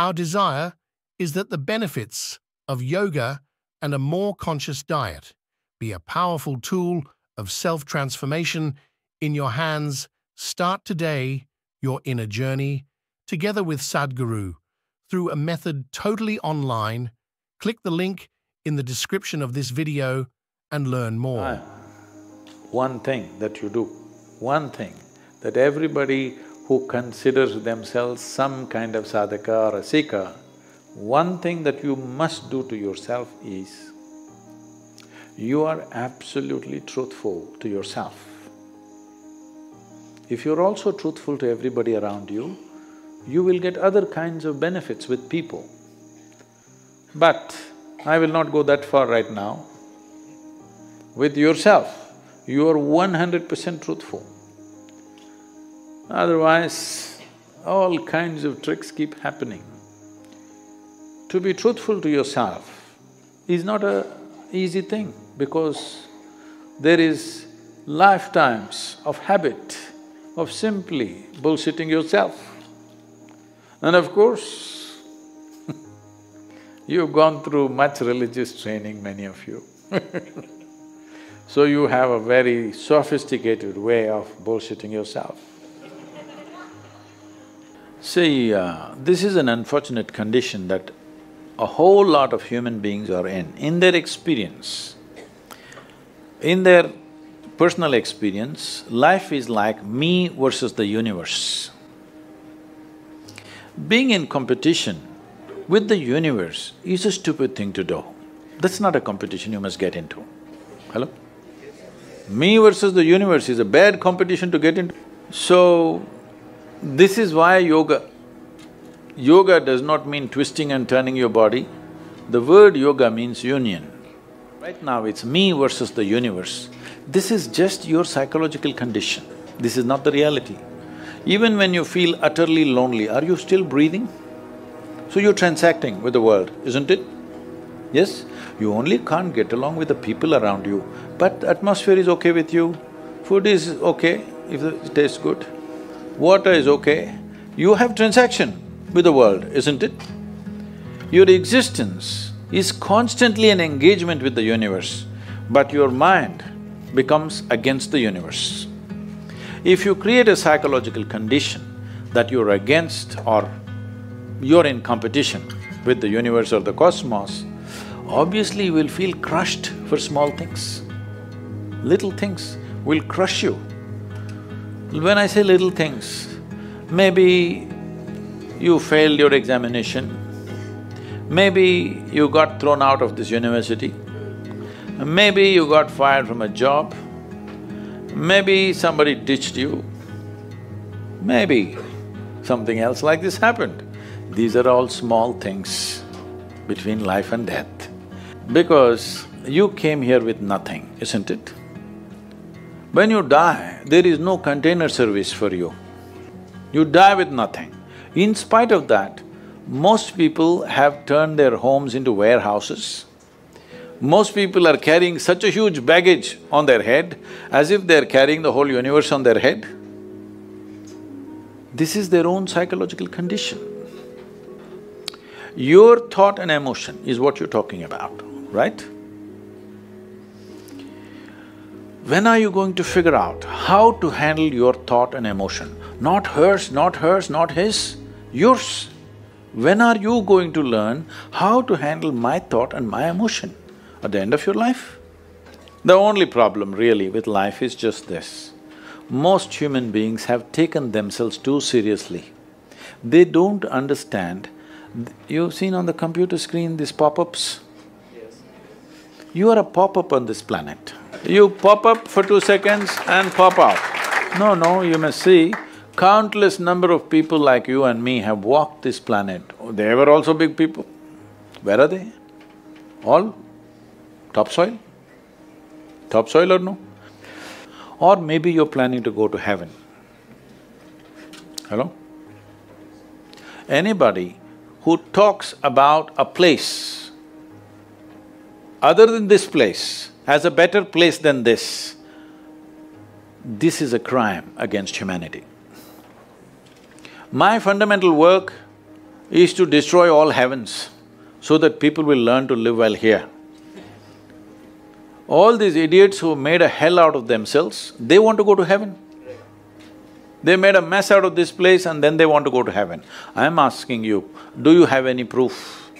Our desire is that the benefits of yoga and a more conscious diet be a powerful tool of self-transformation in your hands. Start today your inner journey together with Sadhguru through a method totally online. Click the link in the description of this video and learn more. One thing that you do, one thing that everybody who considers themselves some kind of sadhaka or a seeker, one thing that you must do to yourself is, you are absolutely truthful to yourself. If you're also truthful to everybody around you, you will get other kinds of benefits with people. But I will not go that far right now. With yourself, you are 100% truthful. Otherwise, all kinds of tricks keep happening. To be truthful to yourself is not an easy thing because there is lifetimes of habit of simply bullshitting yourself. And of course, you've gone through much religious training, many of you so you have a very sophisticated way of bullshitting yourself. See, this is an unfortunate condition that a whole lot of human beings are in their experience, in their personal experience, life is like me versus the universe. Being in competition with the universe is a stupid thing to do. That's not a competition you must get into. Hello? Me versus the universe is a bad competition to get into. So, this is why yoga does not mean twisting and turning your body. The word yoga means union. Right now it's me versus the universe. This is just your psychological condition. This is not the reality. Even when you feel utterly lonely, are you still breathing? So you're transacting with the world, isn't it? Yes? You only can't get along with the people around you, but atmosphere is okay with you, food is okay if it tastes good, water is okay. You have transaction with the world, isn't it? Your existence is constantly an engagement with the universe, but your mind becomes against the universe. If you create a psychological condition that you're against or you're in competition with the universe or the cosmos, obviously you will feel crushed for small things. Little things will crush you. When I say little things, maybe you failed your examination, maybe you got thrown out of this university, maybe you got fired from a job, maybe somebody ditched you, maybe something else like this happened. These are all small things between life and death. Because you came here with nothing, isn't it? When you die, there is no container service for you. You die with nothing. In spite of that, most people have turned their homes into warehouses. Most people are carrying such a huge baggage on their head, as if they're carrying the whole universe on their head. This is their own psychological condition. Your thought and emotion is what you're talking about, right? When are you going to figure out how to handle your thought and emotion? Not hers, not hers, not his, yours. When are you going to learn how to handle my thought and my emotion? At the end of your life? The only problem really with life is just this. Most human beings have taken themselves too seriously. They don't understand. You've seen on the computer screen these pop-ups? Yes. You are a pop-up on this planet. You pop up for 2 seconds and pop out. No, no, you must see, countless number of people like you and me have walked this planet. They were also big people. Where are they? All? Topsoil? Topsoil or no? Or maybe you're planning to go to heaven. Hello? Anybody who talks about a place other than this place as a better place than this, this is a crime against humanity. My fundamental work is to destroy all heavens so that people will learn to live well here. All these idiots who made a hell out of themselves, they want to go to heaven. They made a mess out of this place and then they want to go to heaven. I am asking you, do you have any proof?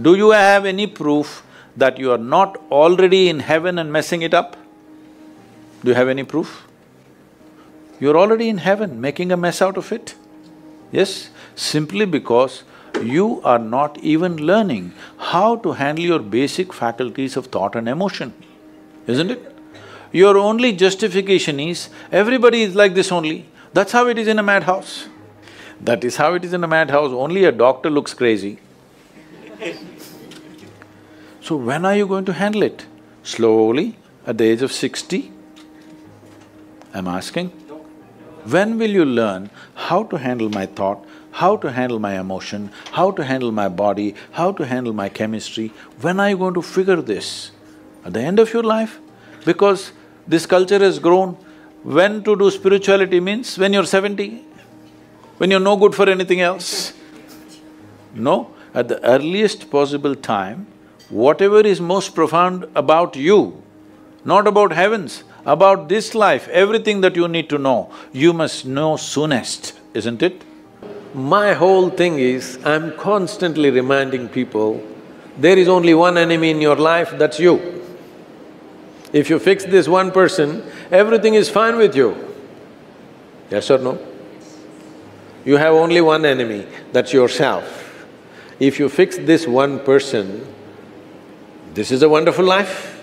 Do you have any proof that you are not already in heaven and messing it up? Do you have any proof? You're already in heaven, making a mess out of it. Yes, simply because you are not even learning how to handle your basic faculties of thought and emotion, isn't it? Your only justification is, everybody is like this only, that's how it is in a madhouse. That is how it is in a madhouse, only a doctor looks crazy. So when are you going to handle it? Slowly, at the age of 60? I'm asking. When will you learn how to handle my thought, how to handle my emotion, how to handle my body, how to handle my chemistry? When are you going to figure this? At the end of your life? Because this culture has grown, when to do spirituality means when you're 70, when you're no good for anything else. No, at the earliest possible time, whatever is most profound about you, not about heavens, about this life, everything that you need to know, you must know soonest, isn't it? My whole thing is, I'm constantly reminding people, there is only one enemy in your life, that's you. If you fix this one person, everything is fine with you. Yes or no? You have only one enemy, that's yourself. If you fix this one person, this is a wonderful life.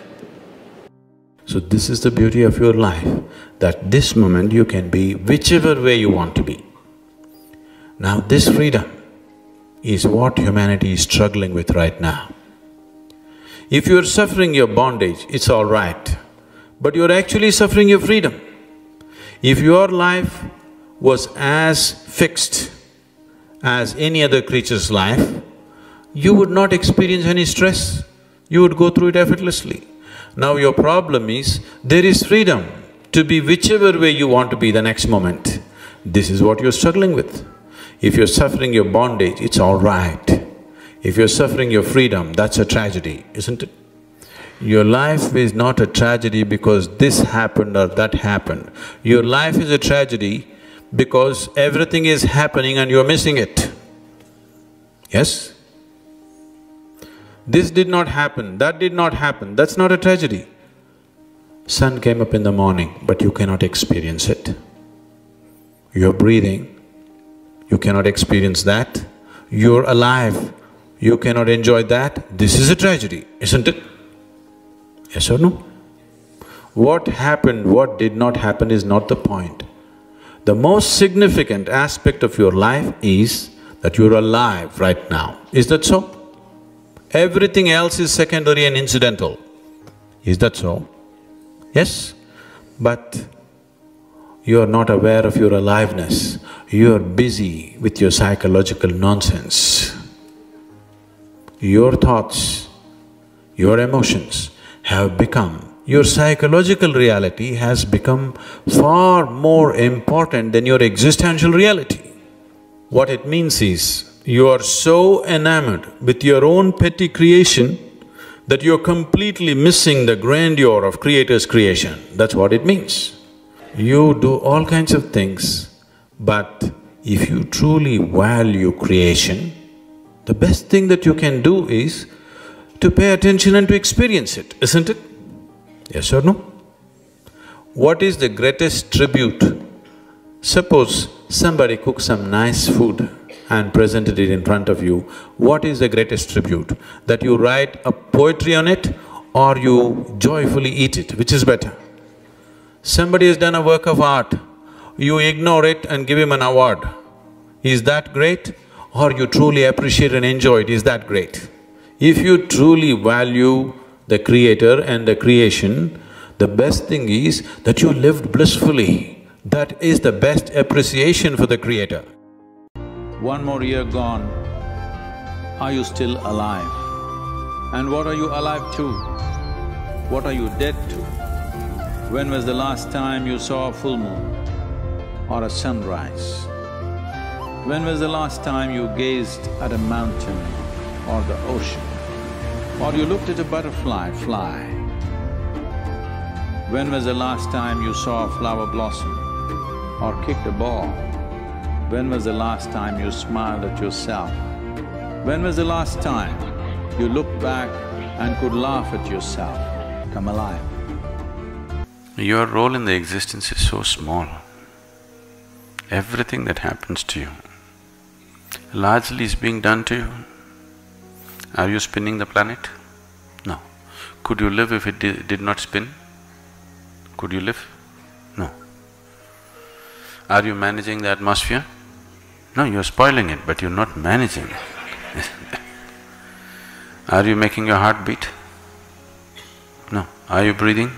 So this is the beauty of your life, that this moment you can be whichever way you want to be. Now this freedom is what humanity is struggling with right now. If you're suffering your bondage, it's all right, but you're actually suffering your freedom. If your life was as fixed as any other creature's life, you would not experience any stress, you would go through it effortlessly. Now your problem is, there is freedom to be whichever way you want to be the next moment. This is what you're struggling with. If you're suffering your bondage, it's all right. If you're suffering your freedom, that's a tragedy, isn't it? Your life is not a tragedy because this happened or that happened. Your life is a tragedy because everything is happening and you're missing it. Yes? This did not happen, that did not happen, that's not a tragedy. Sun came up in the morning, but you cannot experience it. You're breathing, you cannot experience that. You're alive, you cannot enjoy that. This is a tragedy, isn't it? Yes or no? What happened, what did not happen is not the point. The most significant aspect of your life is that you're alive right now. Is that so? Everything else is secondary and incidental. Is that so? Yes? But you are not aware of your aliveness. You are busy with your psychological nonsense. Your thoughts, your emotions have become… your psychological reality has become far more important than your existential reality. What it means is, you are so enamored with your own petty creation that you're completely missing the grandeur of Creator's creation. That's what it means. You do all kinds of things, but if you truly value creation, the best thing that you can do is to pay attention and to experience it, isn't it? Yes or no? What is the greatest tribute? Suppose somebody cooks some nice food and presented it in front of you, what is the greatest tribute? That you write a poetry on it or you joyfully eat it, which is better? Somebody has done a work of art, you ignore it and give him an award. Is that great? Or you truly appreciate and enjoy it, is that great? If you truly value the Creator and the creation, the best thing is that you lived blissfully. That is the best appreciation for the Creator. One more year gone, are you still alive? And what are you alive to? What are you dead to? When was the last time you saw a full moon or a sunrise? When was the last time you gazed at a mountain or the ocean, or you looked at a butterfly fly? When was the last time you saw a flower blossom or kicked a ball? When was the last time you smiled at yourself? When was the last time you looked back and could laugh at yourself? Come alive. Your role in the existence is so small. Everything that happens to you largely is being done to you. Are you spinning the planet? No. Could you live if it did not spin? Could you live? No. Are you managing the atmosphere? No, you're spoiling it, but you're not managing it. Are you making your heart beat? No. Are you breathing?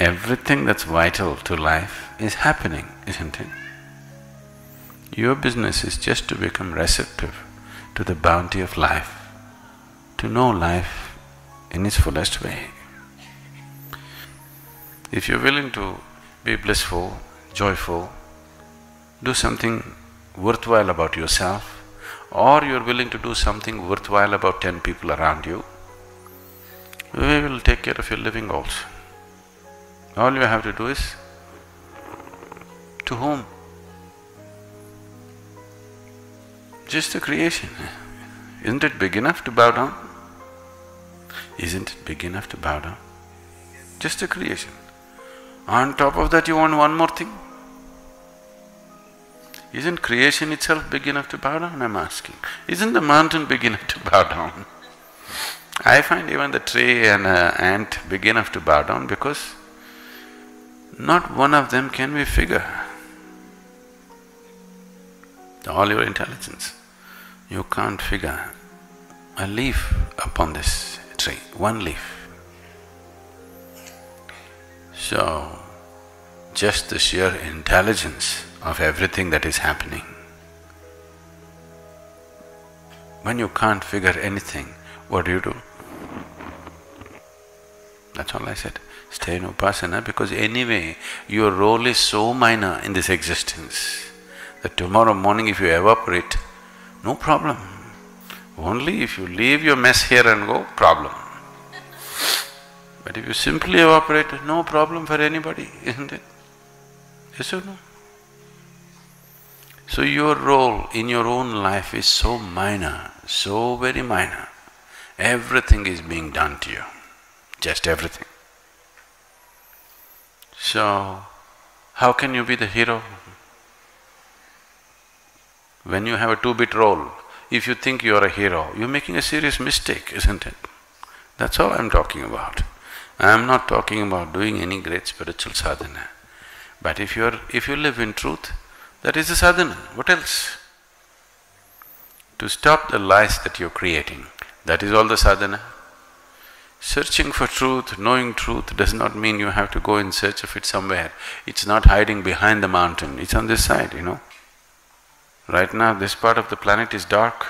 Everything that's vital to life is happening, isn't it? Your business is just to become receptive to the bounty of life, to know life in its fullest way. If you're willing to be blissful, joyful, do something worthwhile about yourself, or you're willing to do something worthwhile about 10 people around you, we will take care of your living also. All you have to do is, to whom? Just the creation. Isn't it big enough to bow down? Isn't it big enough to bow down? Just the creation. On top of that you want one more thing? Isn't creation itself big enough to bow down, I'm asking? Isn't the mountain big enough to bow down? I find even the tree and an ant big enough to bow down because not one of them can we figure. All your intelligence, you can't figure a leaf upon this tree, one leaf. So, just the sheer intelligence of everything that is happening. When you can't figure anything, what do? That's all I said. Stay in Upasana, because anyway, your role is so minor in this existence that tomorrow morning if you evaporate, no problem. Only if you leave your mess here and go, problem. But if you simply evaporate, no problem for anybody, isn't it? Yes or no? So your role in your own life is so minor, so very minor. Everything is being done to you, just everything. So, how can you be the hero? When you have a 2-bit role, if you think you're a hero, you're making a serious mistake, isn't it? That's all I'm talking about. I'm not talking about doing any great spiritual sadhana. But if you live in truth, that is the sadhana, what else? To stop the lies that you're creating, that is all the sadhana. Searching for truth, knowing truth does not mean you have to go in search of it somewhere. It's not hiding behind the mountain, it's on this side, you know. Right now this part of the planet is dark,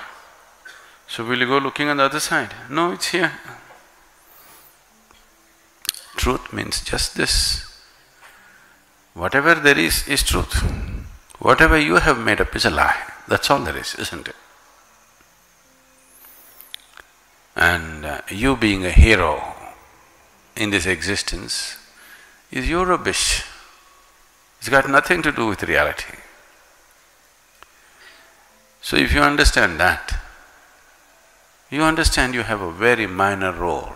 so will you go looking on the other side? No, it's here. Truth means just this. Whatever there is truth. Whatever you have made up is a lie, that's all there is, isn't it? And you being a hero in this existence is your rubbish. It's got nothing to do with reality. So if you understand that, you understand you have a very minor role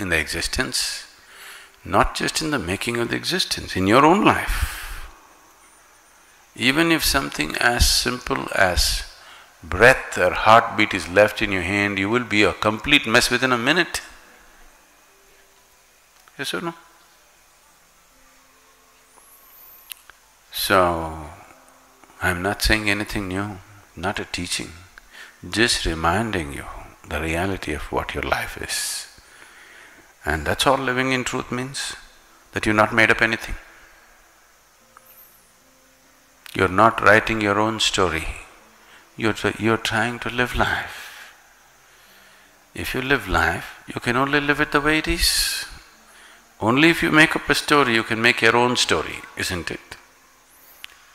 in the existence, not just in the making of the existence, in your own life. Even if something as simple as breath or heartbeat is left in your hand, you will be a complete mess within a minute. Yes or no? So, I'm not saying anything new, not a teaching, just reminding you the reality of what your life is. And that's all living in truth means, that you've not made up anything. You're not writing your own story. You're trying to live life. If you live life, you can only live it the way it is. Only if you make up a story, you can make your own story, isn't it?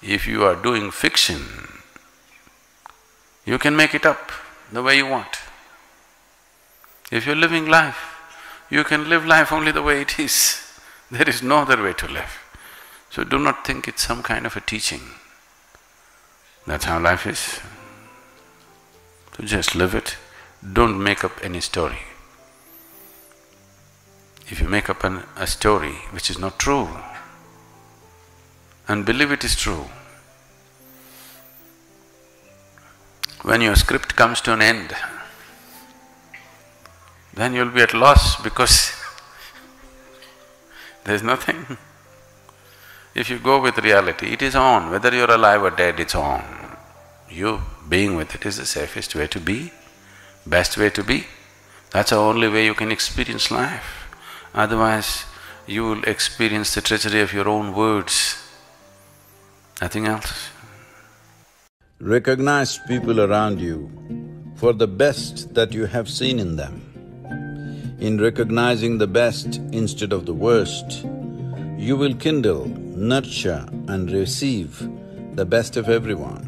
If you are doing fiction, you can make it up the way you want. If you're living life, you can live life only the way it is. There is no other way to live. So do not think it's some kind of a teaching. That's how life is. So just live it. Don't make up any story. If you make up a story which is not true and believe it is true, when your script comes to an end, then you'll be at loss because there's nothing. If you go with reality, it is on. Whether you're alive or dead, it's on. You being with it is the safest way to be, best way to be. That's the only way you can experience life. Otherwise, you will experience the treachery of your own words, nothing else. Recognize people around you for the best that you have seen in them. In recognizing the best instead of the worst, you will kindle, nurture and receive the best of everyone.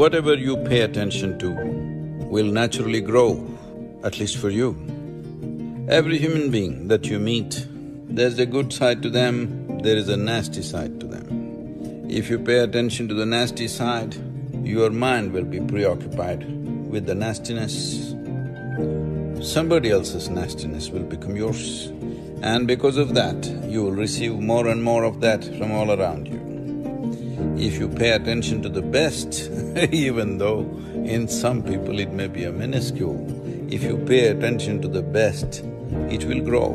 Whatever you pay attention to will naturally grow, at least for you. Every human being that you meet, there's a good side to them, there is a nasty side to them. If you pay attention to the nasty side, your mind will be preoccupied with the nastiness. Somebody else's nastiness will become yours. And because of that, you will receive more and more of that from all around you. If you pay attention to the best, even though in some people it may be a minuscule, if you pay attention to the best, it will grow,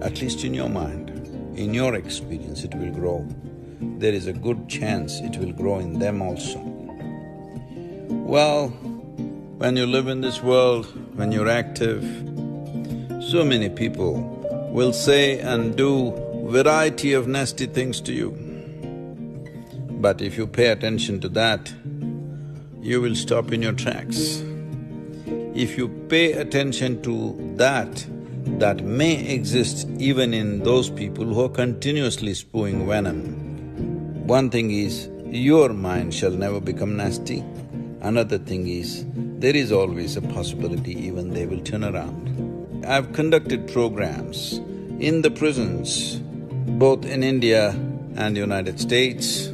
at least in your mind. In your experience, it will grow. There is a good chance it will grow in them also. Well, when you live in this world, when you're active, so many people will say and do variety of nasty things to you. But if you pay attention to that, you will stop in your tracks. If you pay attention to that, that may exist even in those people who are continuously spewing venom. One thing is, your mind shall never become nasty. Another thing is, there is always a possibility even they will turn around. I've conducted programs in the prisons, both in India and the United States.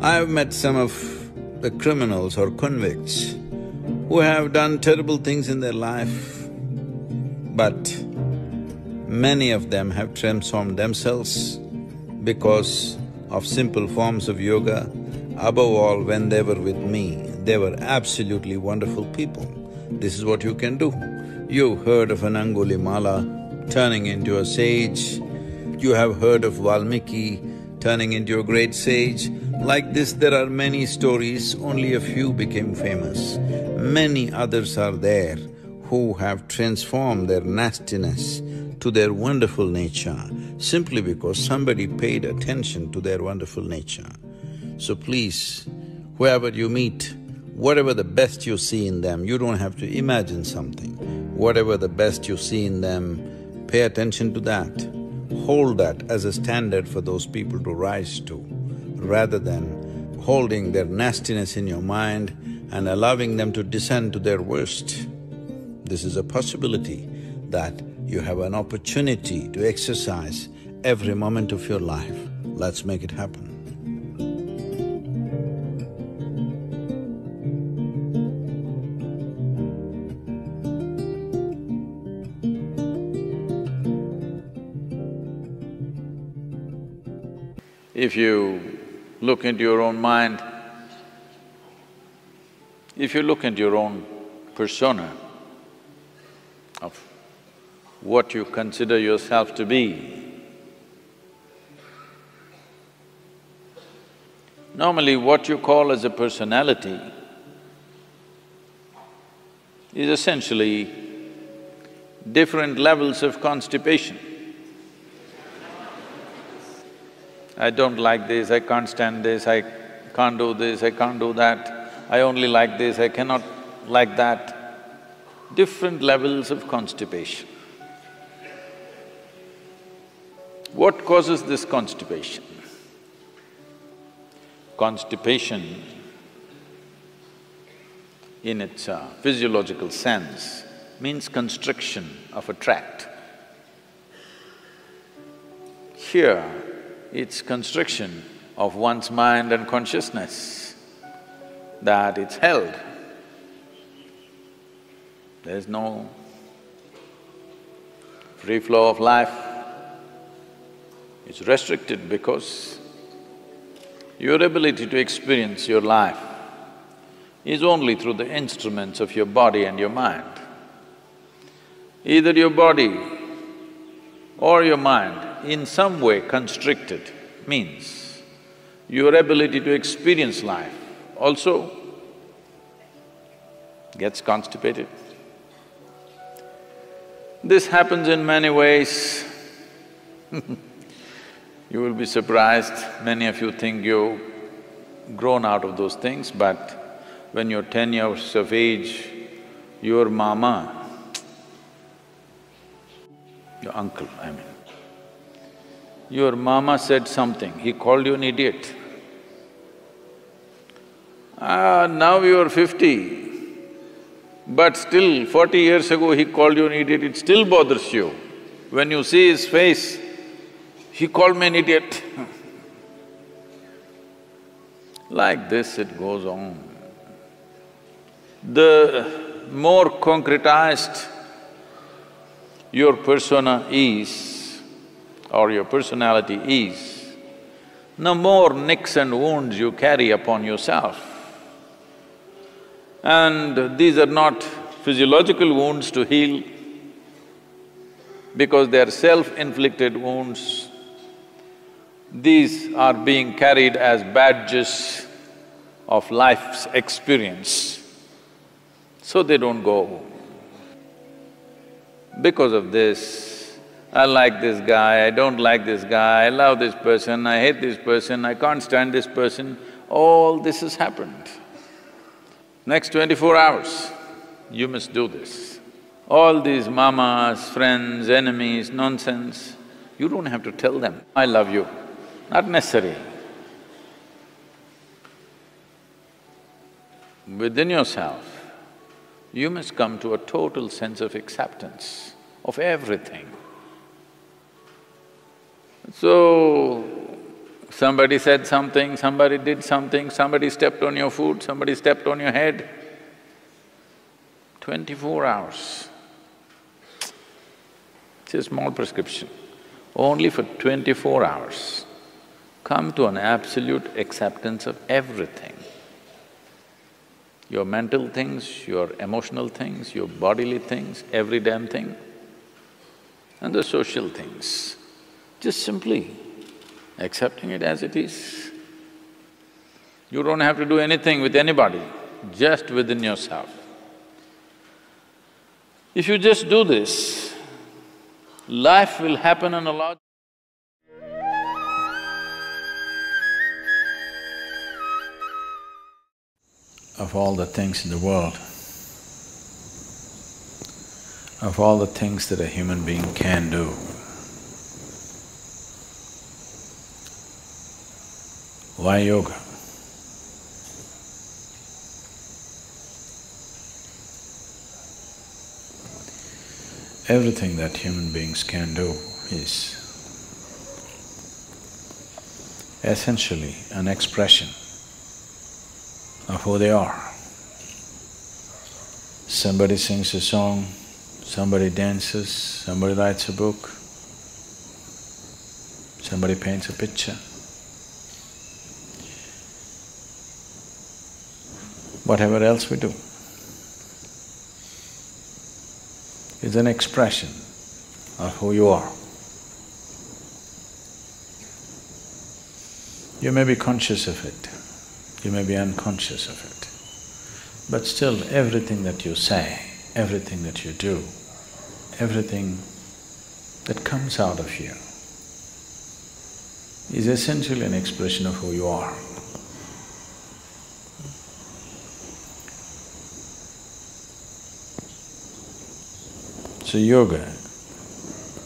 I've met some of the criminals or convicts who have done terrible things in their life, but many of them have transformed themselves because of simple forms of yoga. Above all, when they were with me, they were absolutely wonderful people. This is what you can do. You've heard of an Angulimala turning into a sage, you have heard of Valmiki turning into a great sage. Like this, there are many stories, only a few became famous. Many others are there who have transformed their nastiness to their wonderful nature, simply because somebody paid attention to their wonderful nature. So please, whoever you meet, whatever the best you see in them, you don't have to imagine something. Whatever the best you see in them, pay attention to that. Hold that as a standard for those people to rise to, rather than holding their nastiness in your mind and allowing them to descend to their worst. This is a possibility that you have an opportunity to exercise every moment of your life. Let's make it happen. If you look into your own mind, if you look into your own persona of what you consider yourself to be, normally what you call as a personality is essentially different levels of constipation. I don't like this, I can't stand this, I can't do that, I only like this, I cannot like that. Different levels of constipation. What causes this constipation? Constipation in its physiological sense means constriction of a tract. Here, it's constriction of one's mind and consciousness, that it's held. There's no free flow of life. It's restricted because your ability to experience your life is only through the instruments of your body and your mind. Either your body or your mind in some way constricted means your ability to experience life also gets constipated. This happens in many ways. You will be surprised, many of you think you've grown out of those things, but when you're 10 years of age, your mama, your uncle, I mean, your mama said something, he called you an idiot. Now you're 50, but still 40 years ago he called you an idiot, it still bothers you. When you see his face, he called me an idiot. Like this it goes on. The more concretized your persona is, or your personality is, the more nicks and wounds you carry upon yourself. And these are not physiological wounds to heal, because they are self-inflicted wounds. These are being carried as badges of life's experience, so they don't go. Because of this, I like this guy, I don't like this guy, I love this person, I hate this person, I can't stand this person, all this has happened. Next 24 hours, you must do this. All these mamas, friends, enemies, nonsense, you don't have to tell them, I love you. Not necessary. Within yourself, you must come to a total sense of acceptance of everything. So, somebody said something, somebody did something, somebody stepped on your foot, somebody stepped on your head. 24 hours. It's a small prescription. Only for 24 hours. Come to an absolute acceptance of everything. Your mental things, your emotional things, your bodily things, every damn thing, and the social things. Just simply accepting it as it is. You don't have to do anything with anybody, just within yourself. If you just do this, life will happen on a lot. Of all the things in the world, of all the things that a human being can do, why yoga? Everything that human beings can do is essentially an expression of who they are. Somebody sings a song, somebody dances, somebody writes a book, somebody paints a picture. Whatever else we do is an expression of who you are. You may be conscious of it. You may be unconscious of it, but still everything that you say, everything that you do, everything that comes out of you is essentially an expression of who you are. So yoga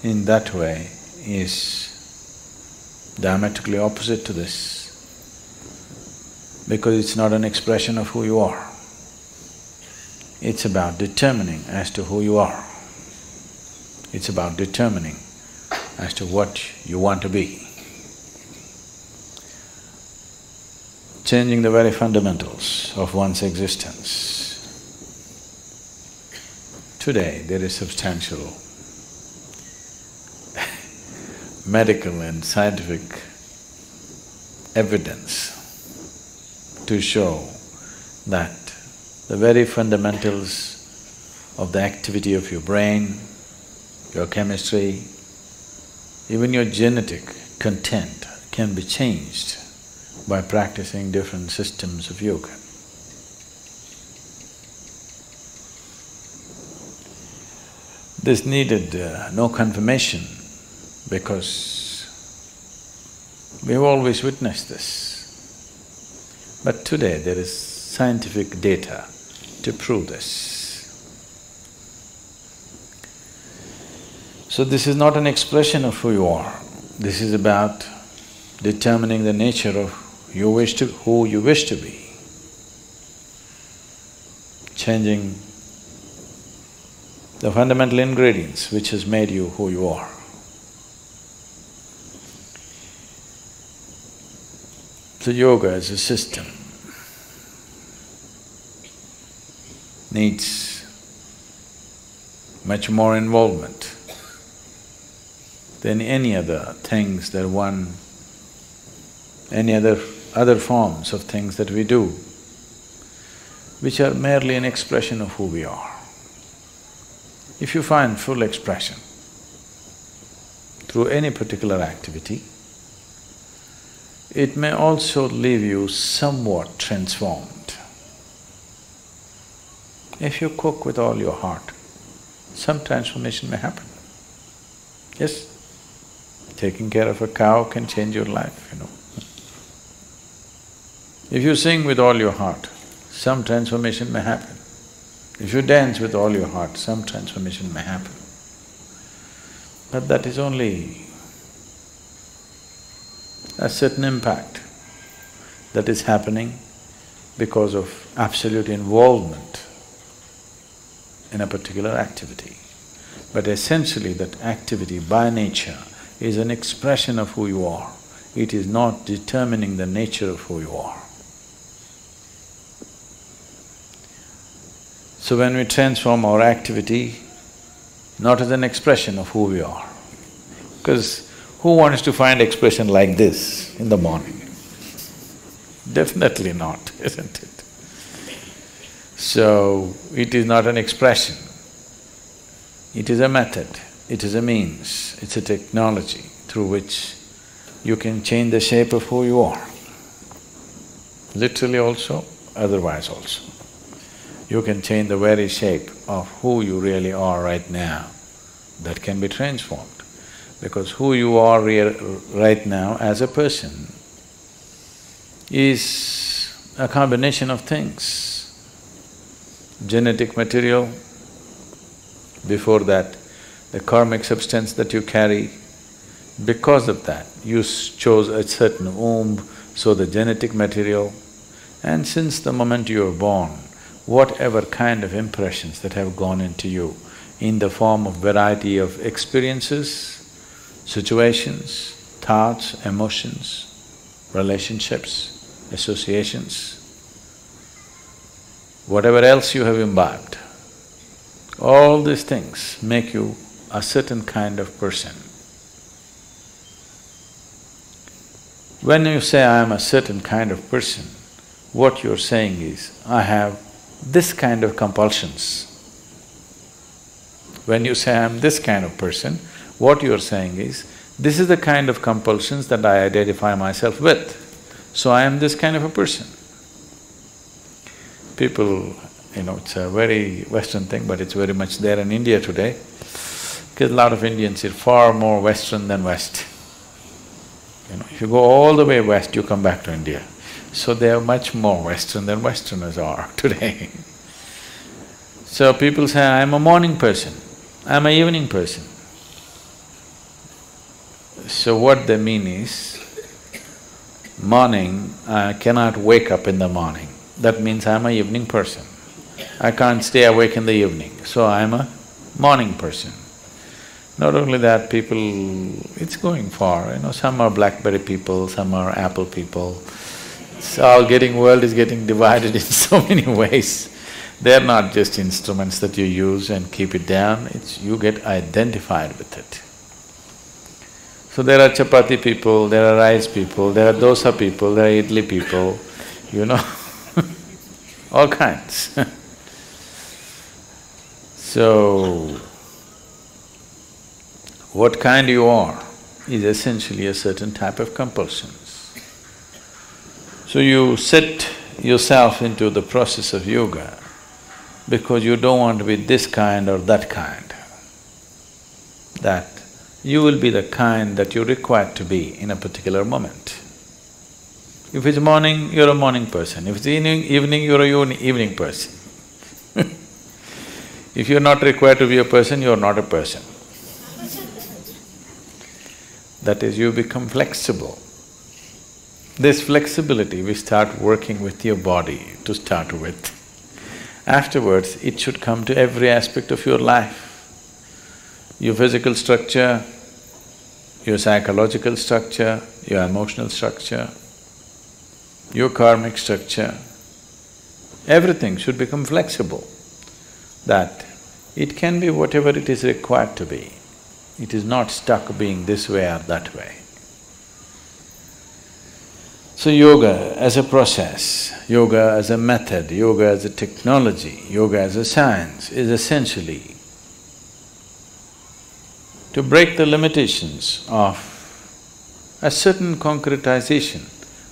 in that way is diametrically opposite to this, because it's not an expression of who you are. It's about determining as to who you are. It's about determining as to what you want to be. Changing the very fundamentals of one's existence. Today there is substantial medical and scientific evidence to show that the very fundamentals of the activity of your brain, your chemistry, even your genetic content can be changed by practicing different systems of yoga. This needed no confirmation, because we've always witnessed this. But today there is scientific data to prove this. So this is not an expression of who you are. This is about determining the nature of who you wish to be. Changing the fundamental ingredients which has made you who you are. So yoga as a system needs much more involvement than any other things that one… any other forms of things that we do, which are merely an expression of who we are. If you find full expression through any particular activity, it may also leave you somewhat transformed. If you cook with all your heart, some transformation may happen. Yes? Taking care of a cow can change your life, you know. If you sing with all your heart, some transformation may happen. If you dance with all your heart, some transformation may happen. But that is only a certain impact that is happening because of absolute involvement in a particular activity. But essentially that activity by nature is an expression of who you are. It is not determining the nature of who you are. So when we transform our activity, not as an expression of who we are, because who wants to find expression like this in the morning? Definitely not, isn't it? So it is not an expression. It is a method, it is a means, it's a technology through which you can change the shape of who you are. Literally also, otherwise also. You can change the very shape of who you really are right now. That can be transformed, because who you are right now as a person is a combination of things. Genetic material, before that, the karmic substance that you carry, because of that, you chose a certain womb, so the genetic material, and since the moment you were born, whatever kind of impressions that have gone into you in the form of variety of experiences, situations, thoughts, emotions, relationships, associations, whatever else you have imbibed, all these things make you a certain kind of person. When you say, I am a certain kind of person, what you're saying is, I have this kind of compulsions. When you say, I am this kind of person, what you're saying is, this is the kind of compulsions that I identify myself with, so I am this kind of a person. People… you know, it's a very Western thing, but it's very much there in India today, because a lot of Indians are far more Western than West. You know, if you go all the way West, you come back to India. So they are much more Western than Westerners are today. So people say, I'm a morning person, I'm an evening person. So what they mean is, morning, I cannot wake up in the morning. That means I'm an evening person. I can't stay awake in the evening, so I'm a morning person. Not only that, people… it's going far, you know, some are BlackBerry people, some are Apple people. So our world is getting divided in so many ways. They're not just instruments that you use and keep it down, it's… you get identified with it. So there are chapati people, there are rice people, there are dosa people, there are idli people, you know, all kinds. So, what kind you are is essentially a certain type of compulsions. So you set yourself into the process of yoga because you don't want to be this kind or that kind. That you will be the kind that you're required to be in a particular moment. If it's morning, you're a morning person. If it's evening, you're an evening person. If you're not required to be a person, you're not a person. That is, you become flexible. This flexibility, we start working with your body to start with. Afterwards, it should come to every aspect of your life. Your physical structure, your psychological structure, your emotional structure, your karmic structure, everything should become flexible, that it can be whatever it is required to be. It is not stuck being this way or that way. So yoga as a process, yoga as a method, yoga as a technology, yoga as a science is essentially to break the limitations of a certain concretization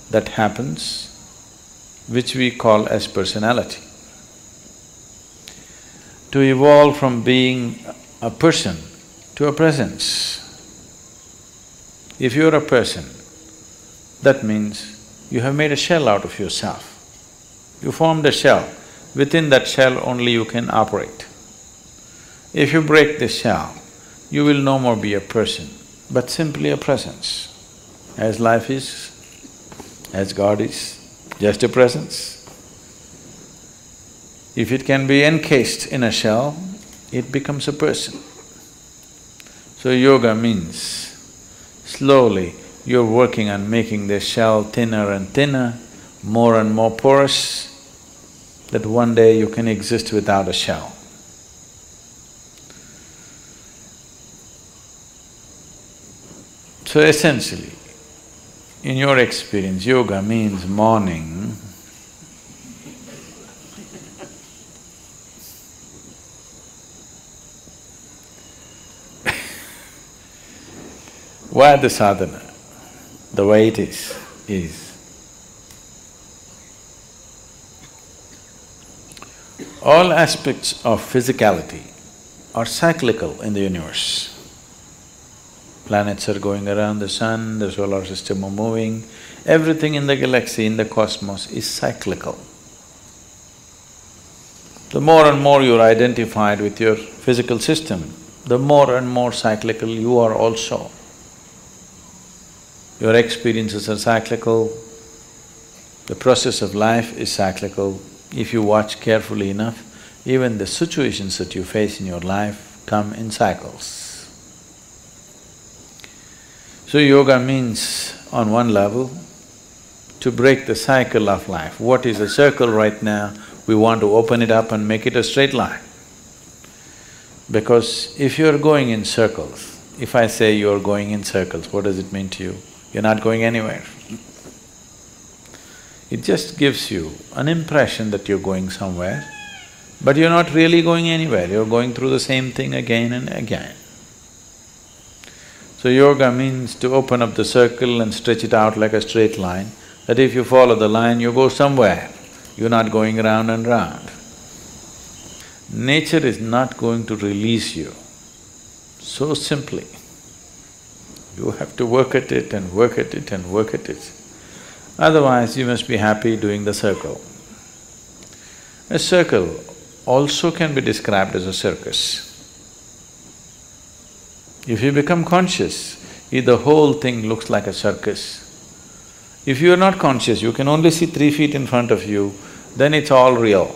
that happens, which we call as personality. To evolve from being a person to a presence. If you're a person, that means you have made a shell out of yourself. You formed a shell, within that shell only you can operate. If you break this shell, you will no more be a person, but simply a presence. As life is, as God is, just a presence. If it can be encased in a shell, it becomes a person. So yoga means slowly you're working on making the shell thinner and more porous, that one day you can exist without a shell. So essentially, in your experience, yoga means morning, why the sadhana, the way it is all aspects of physicality are cyclical in the universe. Planets are going around the sun, the solar system are moving, everything in the galaxy, in the cosmos is cyclical. The more and more you're identified with your physical system, the more and more cyclical you are also. Your experiences are cyclical, the process of life is cyclical. If you watch carefully enough, even the situations that you face in your life come in cycles. So yoga means, on one level, to break the cycle of life. What is a circle right now, we want to open it up and make it a straight line. Because if you're going in circles, if I say you're going in circles, what does it mean to you? You're not going anywhere. It just gives you an impression that you're going somewhere, but you're not really going anywhere, you're going through the same thing again and again. So yoga means to open up the circle and stretch it out like a straight line, that if you follow the line, you go somewhere, you're not going round and round. Nature is not going to release you so simply. You have to work at it and work at it and work at it. Otherwise, you must be happy doing the circle. A circle also can be described as a circus. If you become conscious, the whole thing looks like a circus. If you are not conscious, you can only see 3 feet in front of you, then it's all real.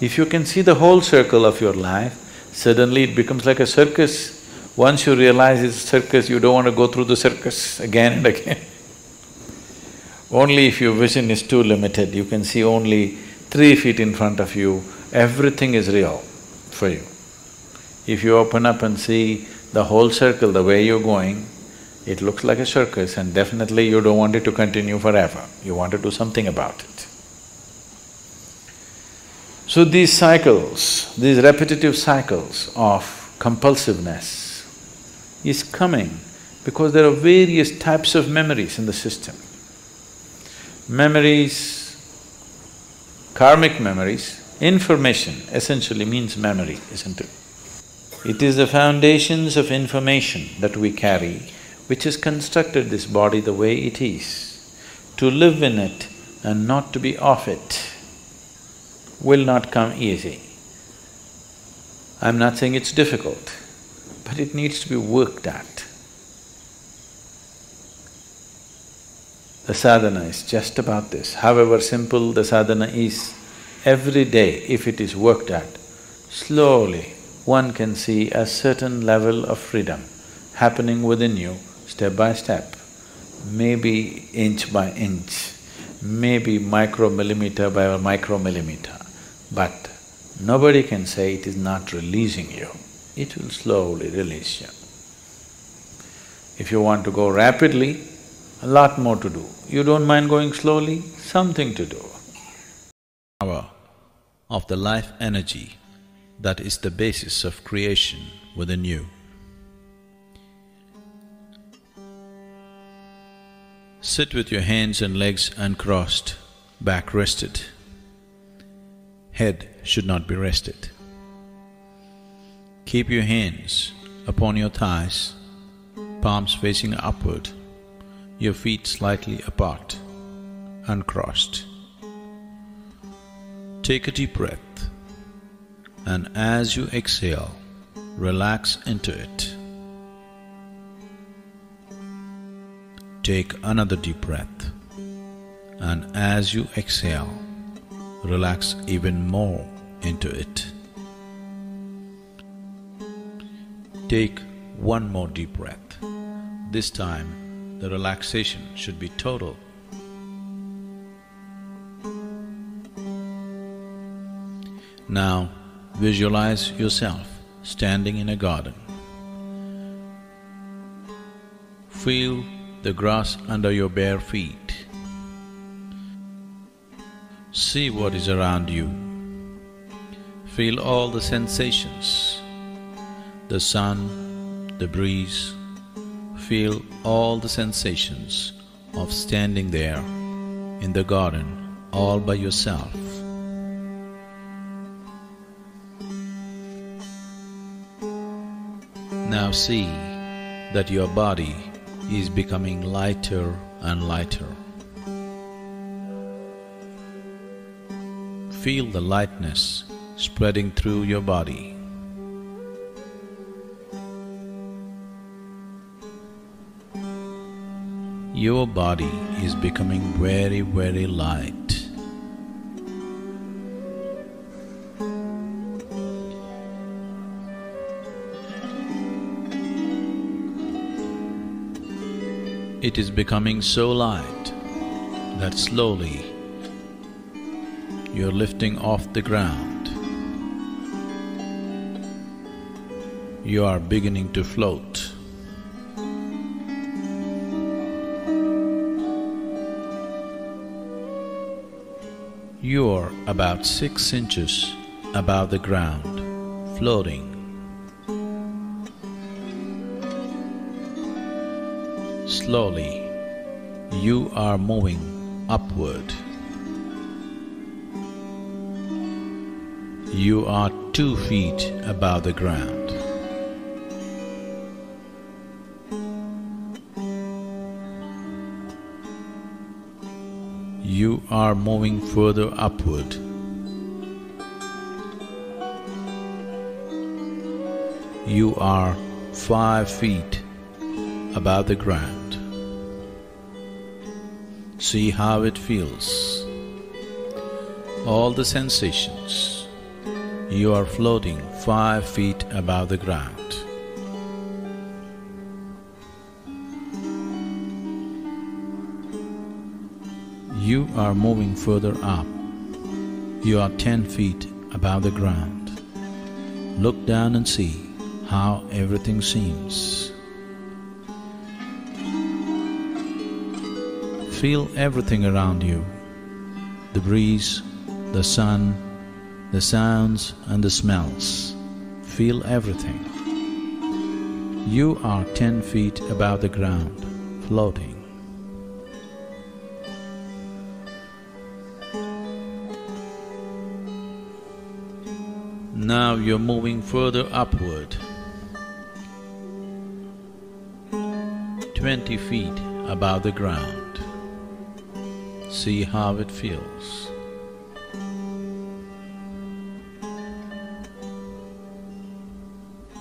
If you can see the whole circle of your life, suddenly it becomes like a circus. Once you realize it's a circus, you don't want to go through the circus again and again. Only if your vision is too limited, you can see only 3 feet in front of you, everything is real for you. If you open up and see the whole circle, the way you're going, it looks like a circus and definitely you don't want it to continue forever, you want to do something about it. So these cycles, these repetitive cycles of compulsiveness is coming because there are various types of memories in the system. Memories, karmic memories, information essentially means memory, isn't it? It is the foundations of information that we carry, which has constructed this body the way it is, to live in it and not to be off it will not come easy. I'm not saying it's difficult, but it needs to be worked at. The sadhana is just about this. However simple the sadhana is, every day if it is worked at, slowly one can see a certain level of freedom happening within you, step by step, maybe inch by inch, maybe micromillimeter by micromillimeter, but nobody can say it is not releasing you, it will slowly release you. If you want to go rapidly, a lot more to do. You don't mind going slowly, something to do. Power of the life energy that is the basis of creation within you. Sit with your hands and legs uncrossed, back rested. Head should not be rested. Keep your hands upon your thighs, palms facing upward, your feet slightly apart, uncrossed. Take a deep breath, and as you exhale, relax into it. Take another deep breath, and as you exhale, relax even more into it. Take one more deep breath. This time, the relaxation should be total. Now, visualize yourself standing in a garden. Feel the grass under your bare feet. See what is around you. Feel all the sensations, the sun, the breeze. Feel all the sensations of standing there in the garden all by yourself. Now see that your body is becoming lighter and lighter. Feel the lightness spreading through your body. Your body is becoming very, very light. It is becoming so light that slowly you're lifting off the ground. You are beginning to float. You are about 6 inches above the ground, floating. Slowly, you are moving upward. You are 2 feet above the ground. You are moving further upward. You are 5 feet above the ground. See how it feels. All the sensations. You are floating 5 feet above the ground. You are moving further up. You are 10 feet above the ground. Look down and see how everything seems. Feel everything around you, the breeze, the sun, the sounds and the smells. Feel everything. You are 10 feet above the ground, floating. Now you're moving further upward, 20 feet above the ground. See how it feels.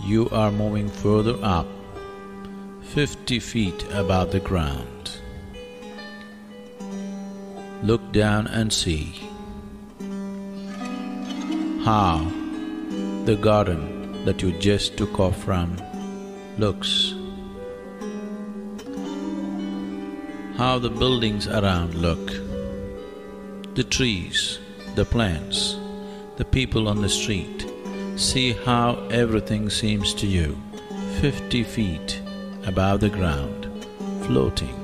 You are moving further up, 50 feet above the ground. Look down and see how the garden that you just took off from looks, how the buildings around look, the trees, the plants, the people on the street. See how everything seems to you, 50 feet above the ground, floating.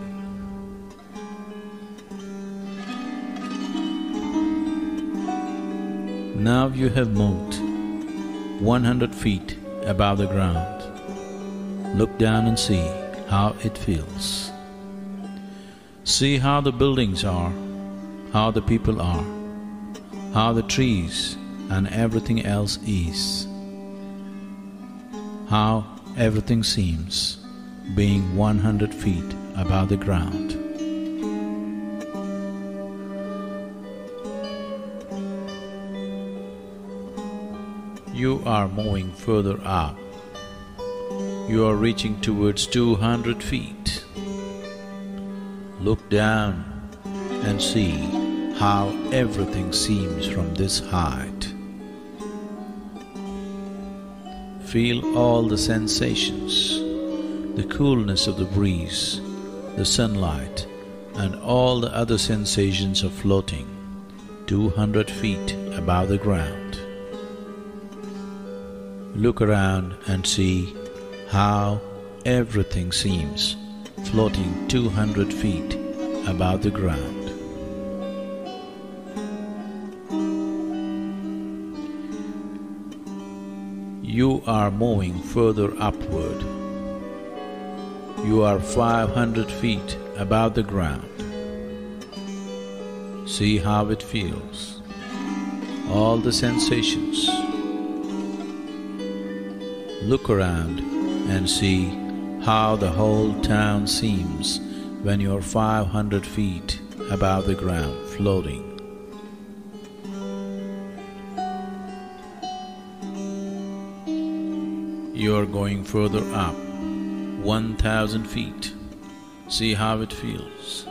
Now you have moved 100 feet above the ground. Look down and see how it feels. See how the buildings are, how the people are, how the trees and everything else is, how everything seems being 100 feet above the ground. You are moving further up. You are reaching towards 200 feet. Look down and see how everything seems from this height. Feel all the sensations, the coolness of the breeze, the sunlight, and all the other sensations of floating 200 feet above the ground. Look around and see how everything seems floating 200 feet above the ground. You are moving further upward. You are 500 feet above the ground. See how it feels. All the sensations. Look around and see how the whole town seems when you're 500 feet above the ground, floating. You're going further up, 1,000 feet. See how it feels.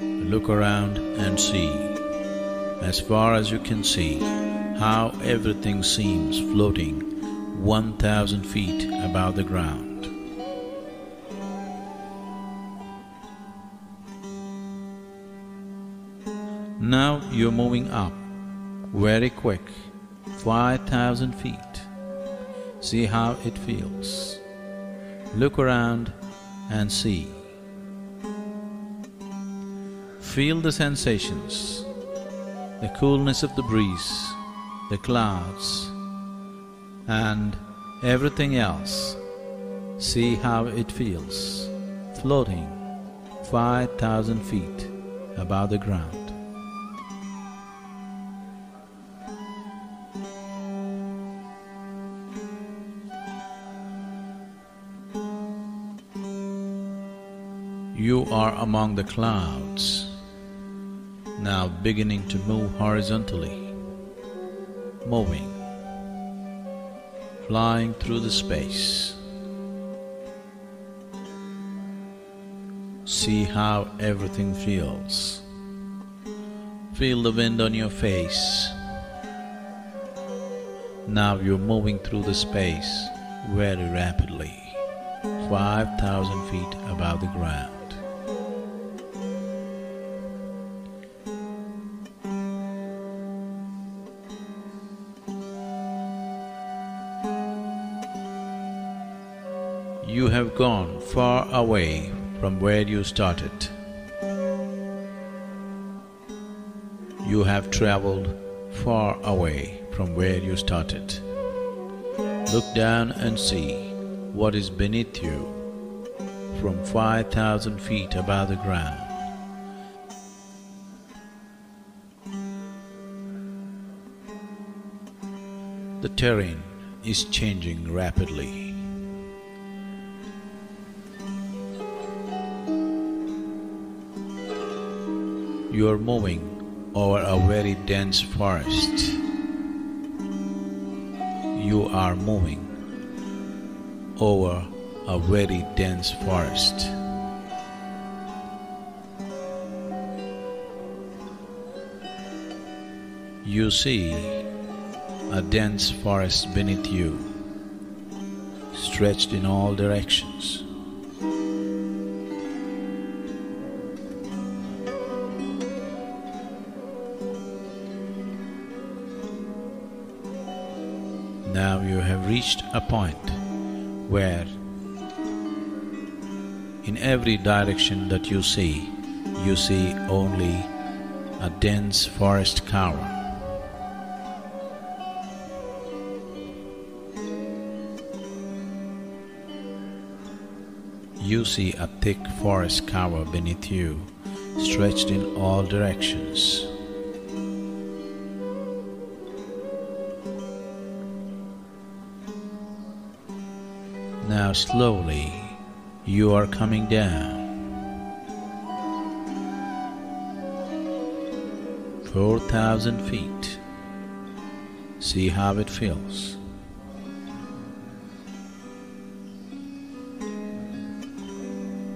Look around and see, as far as you can see, how everything seems floating 1,000 feet above the ground. Now you're moving up very quick, 5,000 feet. See how it feels. Look around and see. Feel the sensations, the coolness of the breeze, the clouds and everything else. See how it feels, floating 5,000 feet above the ground. You are among the clouds, now beginning to move horizontally. Moving, flying through the space. See how everything feels. Feel the wind on your face. Now you're moving through the space very rapidly, 5,000 feet above the ground. You have gone far away from where you started. You have traveled far away from where you started. Look down and see what is beneath you from 5,000 feet above the ground. The terrain is changing rapidly. You are moving over a very dense forest. You are moving over a very dense forest. You see a dense forest beneath you, stretched in all directions. Now you have reached a point where in every direction that you see only a dense forest cover. You see a thick forest cover beneath you, stretched in all directions. Now slowly, you are coming down. 4,000 feet. See how it feels. Feels.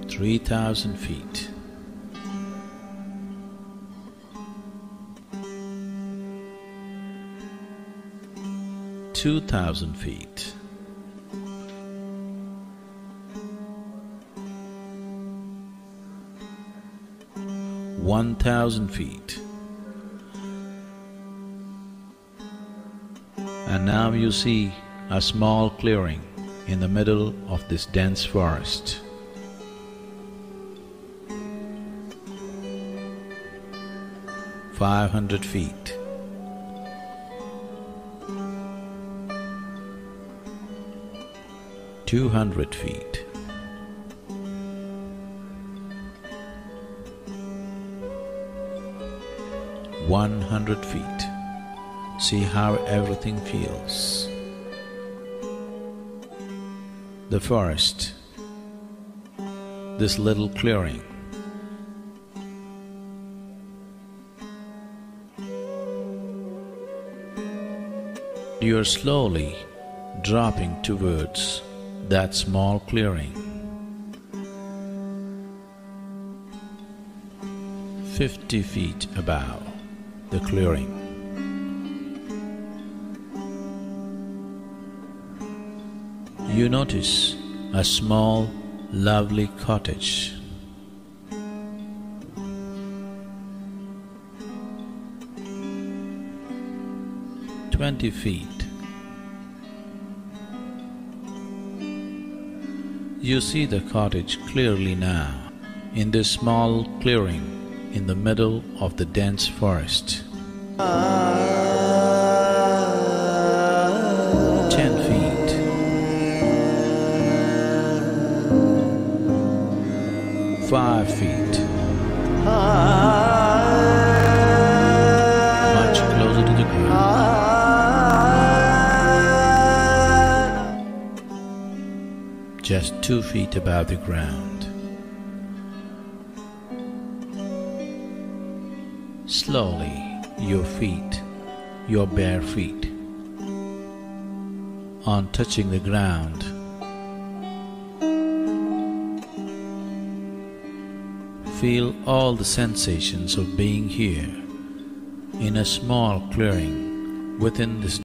3,000 feet. 2,000 feet. 1,000 feet. And now you see a small clearing in the middle of this dense forest. "500 feet. 200 feet. 100 feet. See how everything feels. The forest, this little clearing, you are slowly dropping towards that small clearing. 50 feet above the clearing. 1 notice a small, lovely cottage. " 20 feet. You see the cottage clearly now, in this small clearing in the middle of the dense forest. 10 feet. 5 feet. Much closer to the ground. Just 2 feet above the ground. Slowly, your feet, your bare feet, on touching the ground. Feel all the sensations of being here in a small clearing within this